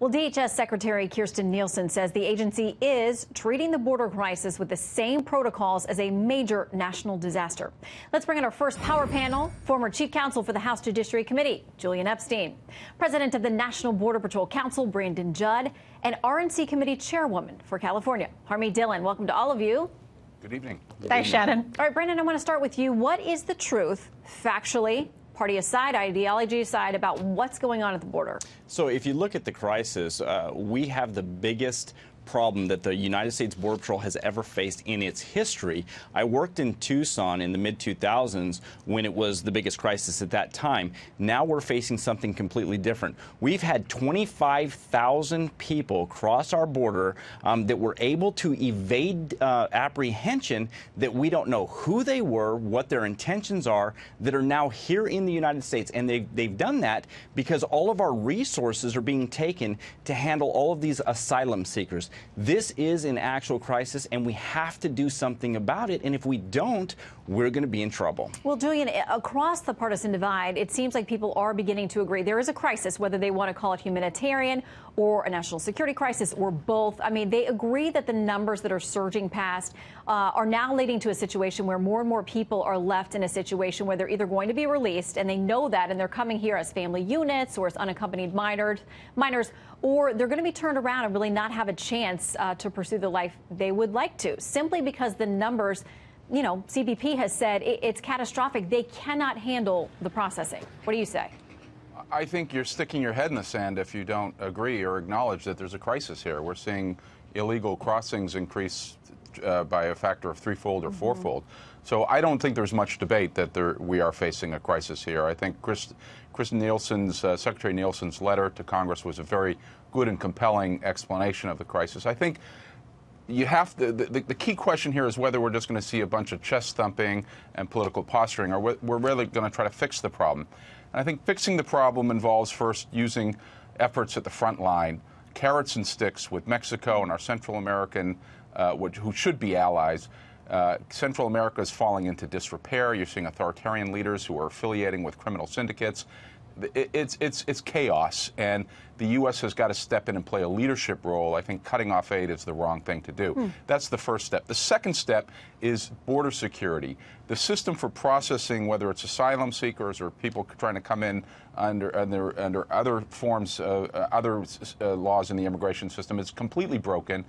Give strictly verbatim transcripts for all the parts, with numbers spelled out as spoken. Well, D H S Secretary Kirstjen Nielsen says the agency is treating the border crisis with the same protocols as a major national disaster. Let's bring in our first power panel, former chief counsel for the House Judiciary Committee, Julian Epstein, president of the National Border Patrol Council, Brandon Judd, and R N C Committee chairwoman for California, Harmeet Dhillon. Welcome to all of you. Good evening. Good Thanks, evening. Shannon. All right, Brandon, I want to start with you. What is the truth, factually, party aside, ideology aside, about what's going on at the border? So if you look at the crisis, uh, we have the biggest problem that the United States Border Patrol has ever faced in its history. I worked in Tucson in the mid two thousands when it was the biggest crisis at that time. Now we're facing something completely different. We've had twenty-five thousand people cross our border um, that were able to evade uh, apprehension, that we don't know who they were, what their intentions are, that are now here in the United States. And they've, they've done that because all of our resources are being taken to handle all of these asylum seekers. This is an actual crisis, and we have to do something about it. And if we don't, we're going to be in trouble. Well, Julian, across the partisan divide, it seems like people are beginning to agree there is a crisis, whether they want to call it humanitarian or a national security crisis or both. I mean, they agree that the numbers that are surging past uh, are now leading to a situation where more and more people are left in a situation where they're either going to be released, and they know that, and they're coming here as family units or as unaccompanied minors, minors or they're going to be turned around and really not have a chance uh, to pursue the life they would like to, simply because the numbers, you know, C B P has said it, it's catastrophic. They cannot handle the processing. What do you say? I think you're sticking your head in the sand if you don't agree or acknowledge that there's a crisis here. We're seeing illegal crossings increase uh, by a factor of threefold or mm-hmm. fourfold. So I don't think there's much debate that there, we are facing a crisis here. I think Chris, Chris Nielsen's, uh, Secretary Nielsen's letter to Congress was a very good and compelling explanation of the crisis. I think you have to, the, the key question here is whether we're just going to see a bunch of chest thumping and political posturing, or we're really going to try to fix the problem. And I think fixing the problem involves first using efforts at the front line, carrots and sticks with Mexico and our Central American, uh, which, who should be allies. Uh, Central America is falling into disrepair. You're seeing authoritarian leaders who are affiliating with criminal syndicates. It, it's, it's, it's chaos, and the U S has got to step in and play a leadership role. I think cutting off aid is the wrong thing to do. Mm. That's the first step. The second step is border security. The system for processing, whether it's asylum seekers or people trying to come in under, under, under other forms, uh, other uh, laws in the immigration system, is completely broken.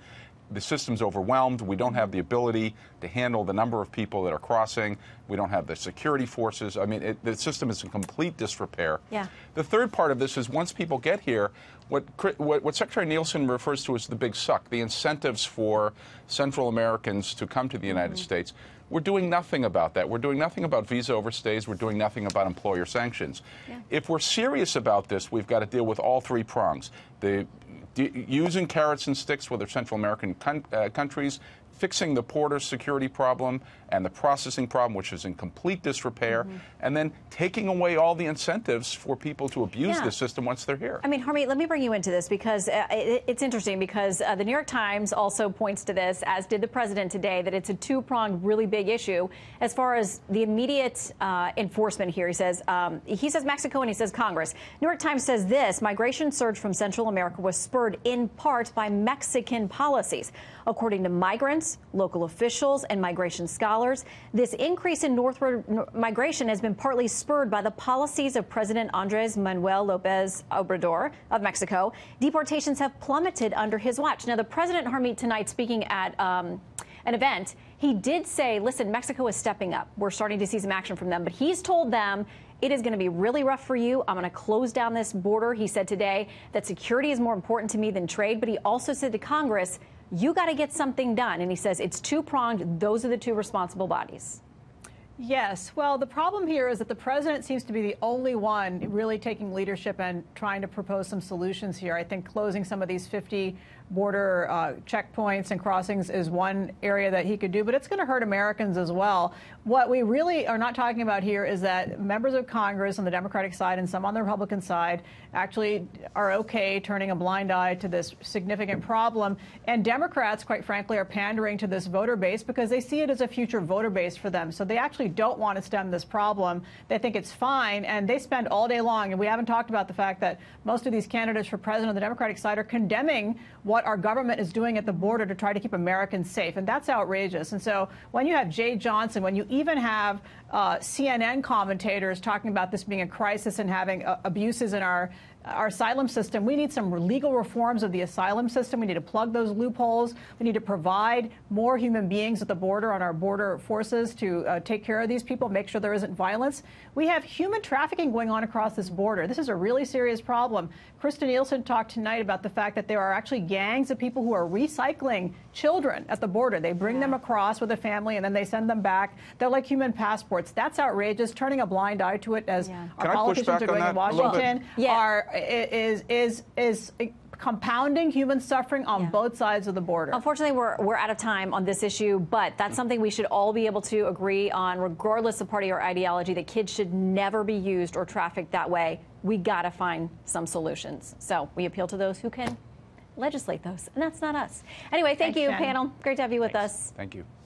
The system's overwhelmed. We don't have the ability to handle the number of people that are crossing. We don't have the security forces. I mean, it, the system is in complete disrepair. Yeah. The third part of this is once people get here, what, what, what Secretary Nielsen refers to as the big suck, the incentives for Central Americans to come to the United mm-hmm. States. We're doing nothing about that. We're doing nothing about visa overstays. We're doing nothing about employer sanctions. Yeah. If we're serious about this, we've got to deal with all three prongs. The using carrots and sticks with their Central American con uh, countries, fixing the border security problem and the processing problem, which is in complete disrepair, mm-hmm. and then taking away all the incentives for people to abuse yeah. the system once they're here. I mean, Harmeet, let me bring you into this, because uh, it, it's interesting, because uh, the New York Times also points to this, as did the president today, that it's a two-pronged, really big issue as far as the immediate uh, enforcement here. He says, um, he says Mexico and he says Congress. New York Times says this: migration surge from Central America was spurred in part by Mexican policies. According to migrants, local officials, and migration scholars, this increase in northward migration has been partly spurred by the policies of President Andres Manuel Lopez Obrador of Mexico. Deportations have plummeted under his watch. Now, the president, Harmeet, tonight speaking at um, an event, he did say, listen, Mexico is stepping up. We're starting to see some action from them. But he's told them, it is going to be really rough for you. I'm going to close down this border. He said today that security is more important to me than trade. But he also said to Congress, you got to get something done. And he says it's two-pronged. Those are the two responsible bodies. Yes. Well, the problem here is that the president seems to be the only one really taking leadership and trying to propose some solutions here. I think closing some of these fifty border uh, checkpoints and crossings is one area that he could do, but it's going to hurt Americans as well. What we really are not talking about here is that members of Congress on the Democratic side and some on the Republican side actually are okay turning a blind eye to this significant problem. And Democrats, quite frankly, are pandering to this voter base because they see it as a future voter base for them. So they actually don't want to stem this problem. They think it's fine, and they spend all day long, and we haven't talked about the fact that most of these candidates for president on the Democratic side are condemning what our government is doing at the border to try to keep Americans safe, and that's outrageous. And so when you have Jay Johnson, when you even have uh, C N N commentators talking about this being a crisis and having uh, abuses in our Our asylum system, we need some legal reforms of the asylum system. We need to plug those loopholes. We need to provide more human beings at the border, on our border forces, to uh, take care of these people, make sure there isn't violence. We have human trafficking going on across this border. This is a really serious problem. Kirstjen Nielsen talked tonight about the fact that there are actually gangs of people who are recycling children at the border. They bring yeah. them across with a family, and then they send them back. They're like human passports. That's outrageous. Turning a blind eye to it, as yeah. our Can politicians are going to Washington, yeah. are Is is is compounding human suffering on yeah. both sides of the border. Unfortunately, we're we're out of time on this issue, but that's something we should all be able to agree on, regardless of party or ideology. That kids should never be used or trafficked that way. We gotta find some solutions. So we appeal to those who can legislate those, and that's not us. Anyway, thank Thanks, you, Jen. panel. Great to have you with Thanks. us. Thank you.